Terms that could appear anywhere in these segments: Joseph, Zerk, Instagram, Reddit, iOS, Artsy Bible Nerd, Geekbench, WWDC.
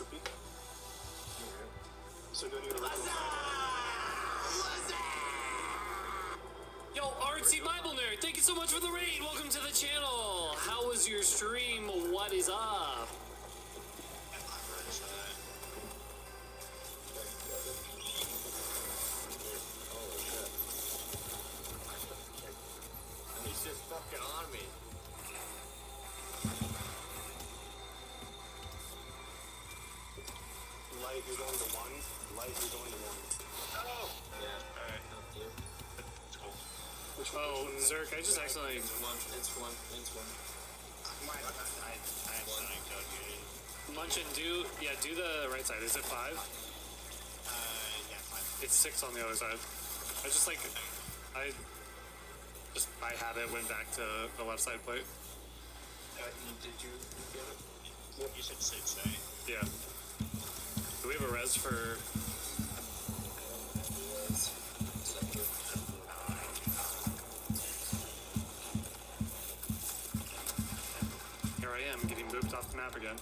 recipe. Okay. So go to Luzzle! Yo, Artsy Bible Nerd, thank you so much for the raid. Welcome to the channel. How was your stream? What is up? He's just fucking on me. Light, you're going to one. Light, you're going to one. Oh! Yeah, alright, help you. It's cool. Which one? Oh, Zerk, I just accidentally... It's one. I accidentally killed you. Munch and do... Yeah, do the right side. Is it five? Yeah, five. It's six on the other side. I just, like... I had it, went back to the left side plate. Did you get it? Yep. You said six, right? Yeah. Do we have a res for... Here I am, getting booped off the map again.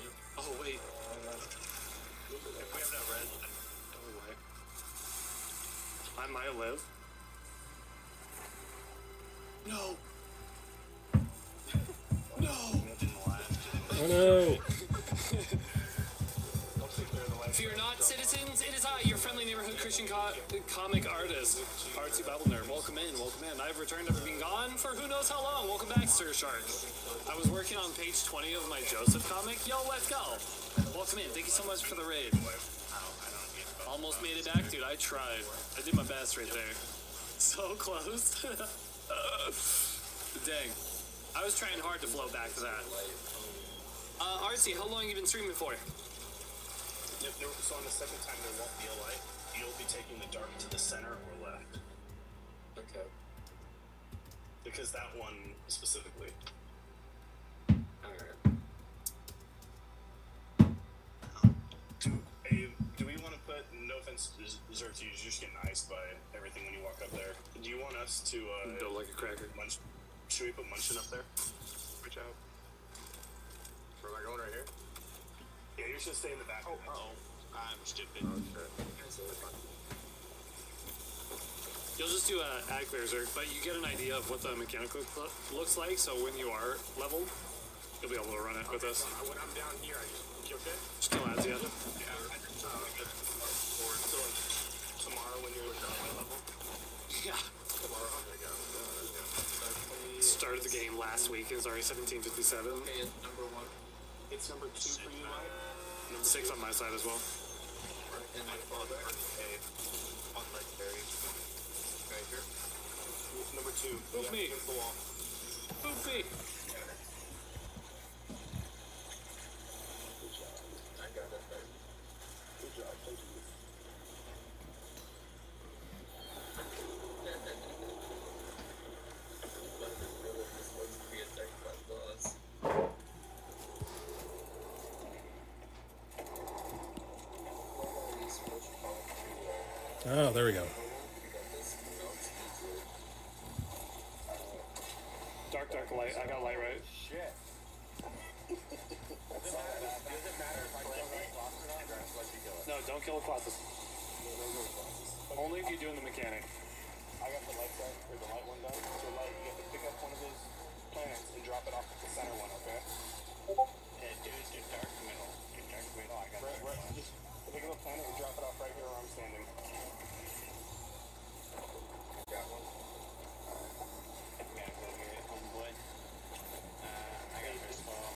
Yep. Oh, wait. If we have no res, oh, wait. I might live. No! No! Oh no! Fear not, citizens, it is I, your friendly neighborhood Christian comic artist, Artsy Bible Nerd. Welcome in, welcome in. I have returned after being gone for who knows how long. Welcome back, Sir Shark. I was working on page 20 of my Joseph comic. Yo, let's go! Welcome in, thank you so much for the raid. Almost made it back, dude. I tried. I did my best right there. So close. Dang. I was trying hard to flow back to that. Artsy, how long have you been streaming for? So on the second time there won't be a light. You'll be taking the dart to the center or left. Okay. Because that one specifically. Alright. Do we want to put, no offense, Zerk, you're just getting iced by everything when you walk up there. Do you want us to, build like a cracker? Munch, should we put Munchin up there? Reach out. Where am I going, right here? Yeah, you should stay in the back. Oh, uh-oh. I'm stupid. Okay. You'll just do an ad clear, Zerk, but you get an idea of what the mechanical looks like, so when you are leveled, you'll be able to run it with us. When I'm down here, I just... You okay? Just kill ads, yeah. Yeah. Tomorrow when you're done my level. Yeah. Tomorrow I'm gonna go. Started the game last week. It was already 17:57. Okay, it's number one. It's number two for you, Mike. Six on my side as well. And my father. Okay. On my berry. Right here. Number two. Boop me. Against the wall. Boop me. Good job. I got that right. Good job. Thank you. Oh, there we go. Dark, dark light. I got light right. Shit. Does it matter if I kill my classes or not? No, don't kill the classes. Only if you're doing the mechanic. I got the light one done. So light, you have to pick up one of those planets and drop it off at the center one, okay?